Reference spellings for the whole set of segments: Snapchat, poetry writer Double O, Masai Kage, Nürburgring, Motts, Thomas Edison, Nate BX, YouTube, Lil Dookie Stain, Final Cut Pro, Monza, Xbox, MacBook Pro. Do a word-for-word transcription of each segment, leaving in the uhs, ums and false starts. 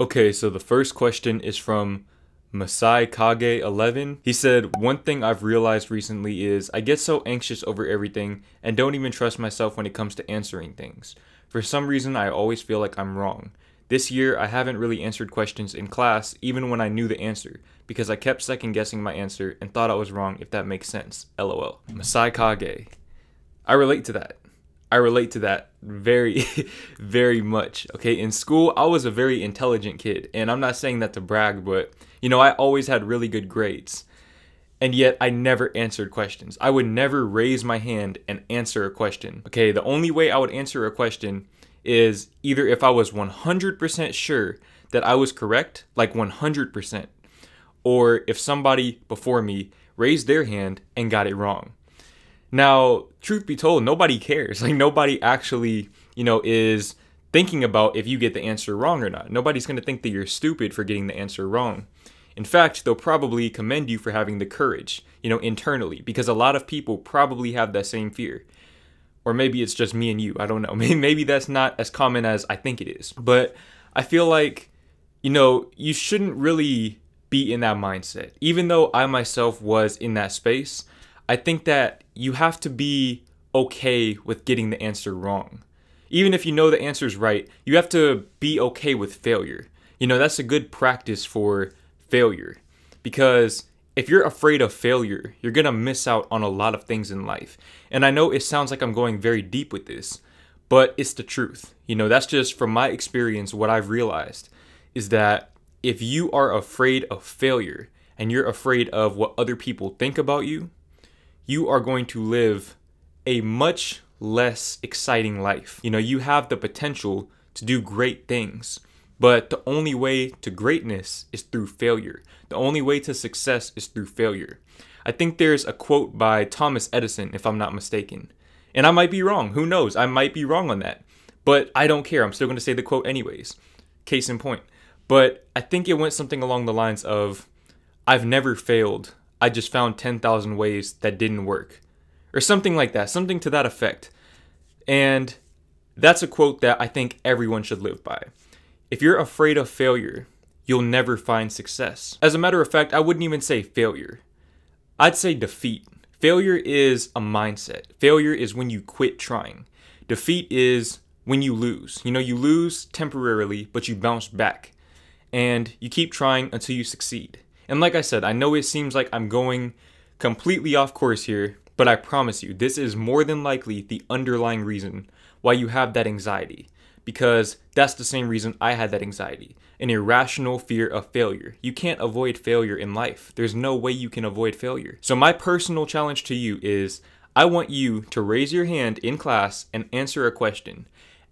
Okay, so the first question is from Masai Kage eleven. He said, one thing I've realized recently is I get so anxious over everything and don't even trust myself when it comes to answering things. For some reason, I always feel like I'm wrong. This year, I haven't really answered questions in class even when I knew the answer because I kept second guessing my answer and thought I was wrong, if that makes sense. L O L. Masai Kage. I relate to that. I relate to that very, very much, okay? In school, I was a very intelligent kid, and I'm not saying that to brag, but, you know, I always had really good grades, and yet I never answered questions. I would never raise my hand and answer a question, okay? The only way I would answer a question is either if I was one hundred percent sure that I was correct, like one hundred percent, or if somebody before me raised their hand and got it wrong. Now, truth be told, nobody cares. Like, nobody actually, you know, is thinking about if you get the answer wrong or not. Nobody's going to think that you're stupid for getting the answer wrong. In fact, they'll probably commend you for having the courage, you know, internally, because a lot of people probably have that same fear. Or maybe it's just me and you. I don't know. Maybe that's not as common as I think it is. But I feel like, you know, you shouldn't really be in that mindset. Even though I myself was in that space, I think that you have to be okay with getting the answer wrong. Even if you know the answer is right, you have to be okay with failure. You know, that's a good practice for failure, because if you're afraid of failure, you're gonna miss out on a lot of things in life. And I know it sounds like I'm going very deep with this, but it's the truth. You know, that's just from my experience. What I've realized is that if you are afraid of failure and you're afraid of what other people think about you, you are going to live a much less exciting life. You know, you have the potential to do great things, but the only way to greatness is through failure. The only way to success is through failure. I think there's a quote by Thomas Edison, if I'm not mistaken. And I might be wrong. Who knows? I might be wrong on that. But I don't care. I'm still going to say the quote anyways. Case in point. But I think it went something along the lines of, I've never failed. I just found ten thousand ways that didn't work, or something like that, something to that effect. And that's a quote that I think everyone should live by. If you're afraid of failure, you'll never find success. As a matter of fact, I wouldn't even say failure. I'd say defeat. Failure is a mindset. Failure is when you quit trying. Defeat is when you lose. You know, you lose temporarily, but you bounce back and you keep trying until you succeed. And like I said, I know it seems like I'm going completely off course here, but I promise you, this is more than likely the underlying reason why you have that anxiety, because that's the same reason I had that anxiety, an irrational fear of failure. You can't avoid failure in life. There's no way you can avoid failure. So my personal challenge to you is, I want you to raise your hand in class and answer a question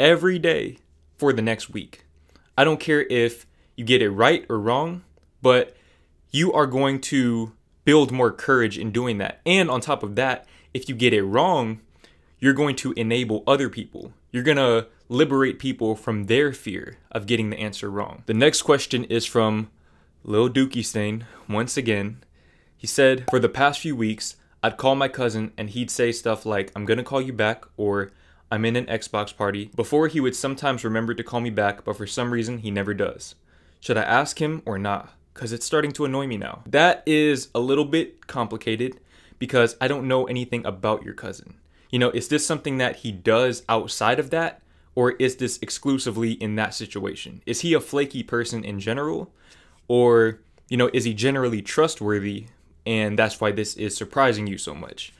every day for the next week. I don't care if you get it right or wrong, but you are going to build more courage in doing that. And on top of that, if you get it wrong, you're going to enable other people. You're going to liberate people from their fear of getting the answer wrong. The next question is from Lil Dookie Stain, once again. He said, for the past few weeks, I'd call my cousin and he'd say stuff like, I'm going to call you back, or I'm in an Xbox party. Before, he would sometimes remember to call me back, but for some reason, he never does. Should I ask him or not? Because it's starting to annoy me now. That is a little bit complicated because I don't know anything about your cousin. You know, is this something that he does outside of that? Or is this exclusively in that situation? Is he a flaky person in general? Or, you know, is he generally trustworthy? And that's why this is surprising you so much.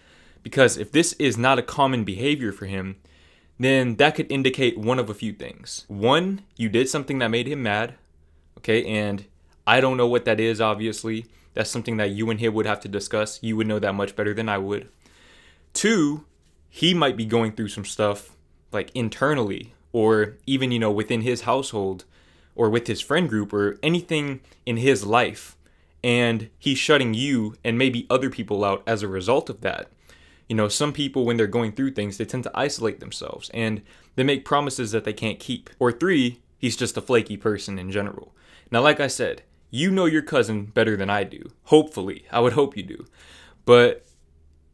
Because if this is not a common behavior for him, then that could indicate one of a few things. One, you did something that made him mad, okay, and I don't know what that is, obviously. That's something that you and him would have to discuss. You would know that much better than I would. Two, he might be going through some stuff like internally, or even, you know, within his household or with his friend group or anything in his life. And he's shutting you and maybe other people out as a result of that. You know, some people, when they're going through things, they tend to isolate themselves and they make promises that they can't keep. Or three, he's just a flaky person in general. Now, like I said, you know your cousin better than I do. Hopefully. I would hope you do. But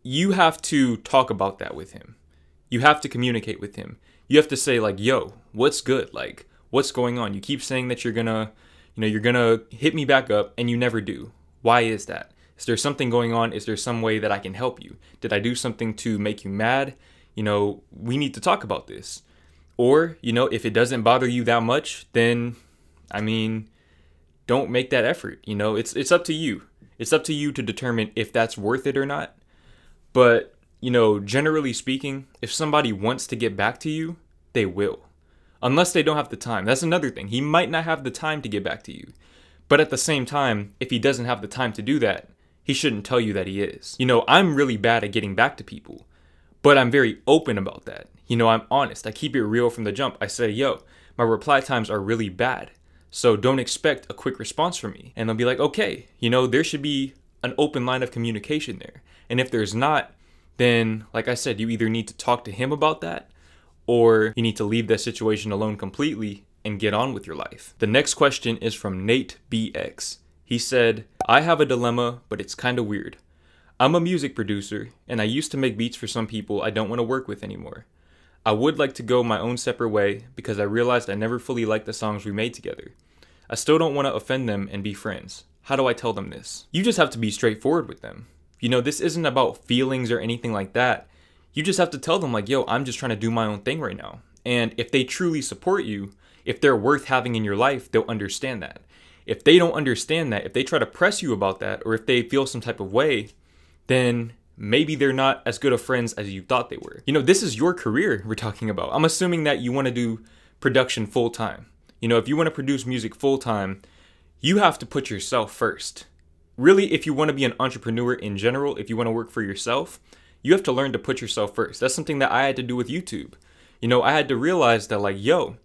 you have to talk about that with him. You have to communicate with him. You have to say, like, yo, what's good? Like, What's going on? You keep saying that you're gonna, you know, you're gonna hit me back up, and you never do. Why is that? Is there something going on? Is there some way that I can help you? Did I do something to make you mad? You know, we need to talk about this. Or, you know, if it doesn't bother you that much, then, I mean, don't make that effort. You know, it's it's up to you. It's up to you to determine if that's worth it or not. But, you know, generally speaking, if somebody wants to get back to you, they will. Unless they don't have the time. That's another thing. He might not have the time to get back to you. But at the same time, if he doesn't have the time to do that, he shouldn't tell you that he is. You know, I'm really bad at getting back to people, but I'm very open about that. You know, I'm honest. I keep it real from the jump. I say, yo, my reply times are really bad, so don't expect a quick response from me. And they'll be like, okay, you know, there should be an open line of communication there. And if there's not, then, like I said, you either need to talk to him about that, or you need to leave that situation alone completely and get on with your life. The next question is from Nate B X. He said, I have a dilemma, but it's kind of weird. I'm a music producer, and I used to make beats for some people I don't want to work with anymore. I would like to go my own separate way because I realized I never fully liked the songs we made together. I still don't want to offend them and be friends. How do I tell them this? You just have to be straightforward with them. You know, this isn't about feelings or anything like that. You just have to tell them like, yo, I'm just trying to do my own thing right now. And if they truly support you, if they're worth having in your life, they'll understand that. If they don't understand that, if they try to press you about that, or if they feel some type of way, then maybe they're not as good of friends as you thought they were. You know, this is your career we're talking about. I'm assuming that you want to do production full time. You know, if you want to produce music full time, you have to put yourself first. Really, if you want to be an entrepreneur in general, if you want to work for yourself, you have to learn to put yourself first. That's something that I had to do with YouTube. You know, I had to realize that like, yo,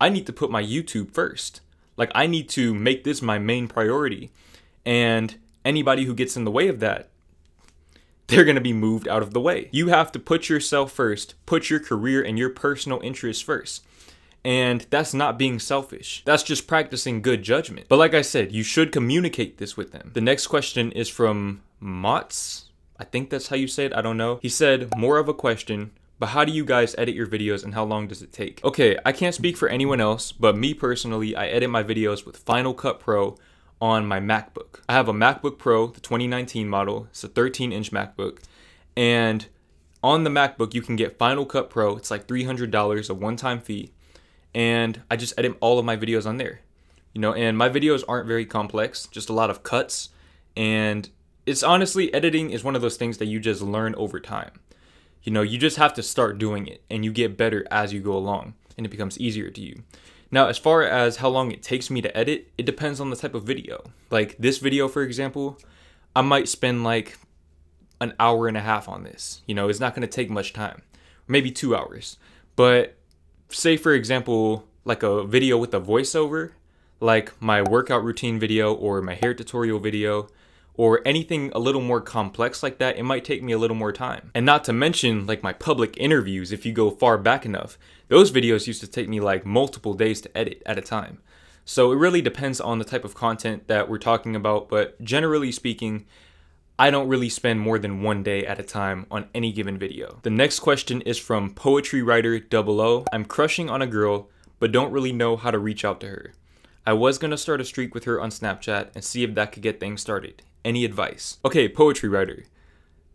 I need to put my YouTube first. Like, I need to make this my main priority. And anybody who gets in the way of that, they're going to be moved out of the way. You have to put yourself first, put your career and your personal interests first. And that's not being selfish. That's just practicing good judgment. But like I said, you should communicate this with them. The next question is from Motts. I think that's how you say it. I don't know. He said, more of a question, but how do you guys edit your videos and how long does it take? Okay, I can't speak for anyone else, but me personally, I edit my videos with Final Cut Pro on my MacBook. I have a MacBook Pro, the twenty nineteen model. It's a thirteen inch MacBook. And on the MacBook, you can get Final Cut Pro. It's like three hundred dollars, a one-time fee. And I just edit all of my videos on there. You know, and my videos aren't very complex, just a lot of cuts. And it's honestly, editing is one of those things that you just learn over time. You know, you just have to start doing it and you get better as you go along and it becomes easier to you. Now, as far as how long it takes me to edit, it depends on the type of video. Like this video, for example, I might spend like an hour and a half on this. You know, it's not going to take much time, maybe two hours. But say, for example, like a video with a voiceover, like my workout routine video or my hair tutorial video, or anything a little more complex like that, it might take me a little more time. And not to mention like my public interviews, if you go far back enough, those videos used to take me like multiple days to edit at a time. So it really depends on the type of content that we're talking about, but generally speaking, I don't really spend more than one day at a time on any given video. The next question is from poetry writer Double O. I'm crushing on a girl, but don't really know how to reach out to her. I was gonna start a streak with her on Snapchat and see if that could get things started. Any advice? Okay, poetry writer.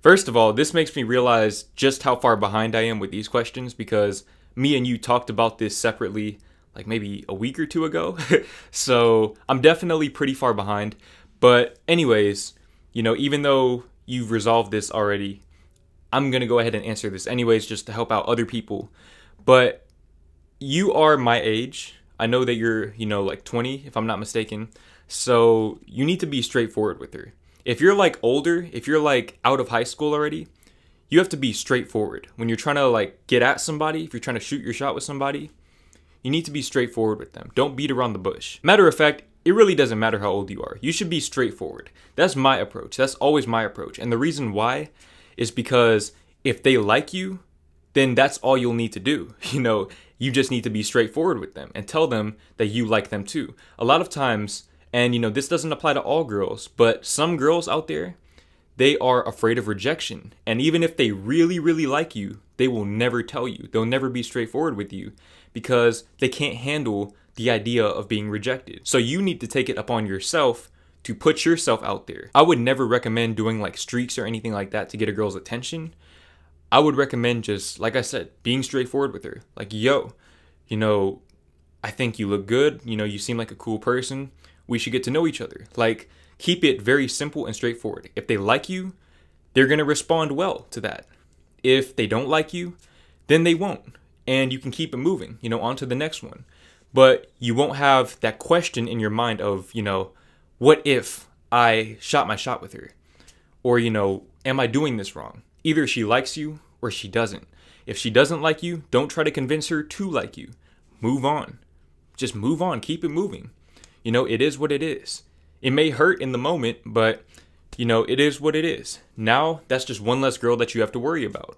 First of all, this makes me realize just how far behind I am with these questions because me and you talked about this separately like maybe a week or two ago. So I'm definitely pretty far behind. But anyways, you know, even though you've resolved this already, I'm gonna go ahead and answer this anyways just to help out other people. But you are my age. I know that you're, you know, like twenty, if I'm not mistaken. So you need to be straightforward with her. If you're like older, if you're like out of high school already, you have to be straightforward. When you're trying to like get at somebody, if you're trying to shoot your shot with somebody, you need to be straightforward with them. Don't beat around the bush. Matter of fact, it really doesn't matter how old you are. You should be straightforward. That's my approach. That's always my approach. And the reason why is because if they like you, then that's all you'll need to do. You know, you just need to be straightforward with them and tell them that you like them too. A lot of times, and you know, this doesn't apply to all girls, but some girls out there, they are afraid of rejection. And even if they really, really like you, they will never tell you. They'll never be straightforward with you because they can't handle the idea of being rejected. So you need to take it upon yourself to put yourself out there. I would never recommend doing like streaks or anything like that to get a girl's attention. I would recommend just, like I said, being straightforward with her. Like, yo, you know, I think you look good. You know, you seem like a cool person. We should get to know each other. Like, keep it very simple and straightforward. If they like you, they're gonna respond well to that. If they don't like you, then they won't. And you can keep it moving, you know, on to the next one. But you won't have that question in your mind of, you know, what if I shot my shot with her? Or, you know, am I doing this wrong? Either she likes you or she doesn't. If she doesn't like you, don't try to convince her to like you. Move on. Just move on. Keep it moving. You know, it is what it is. It may hurt in the moment, but, you know, it is what it is. Now, that's just one less girl that you have to worry about.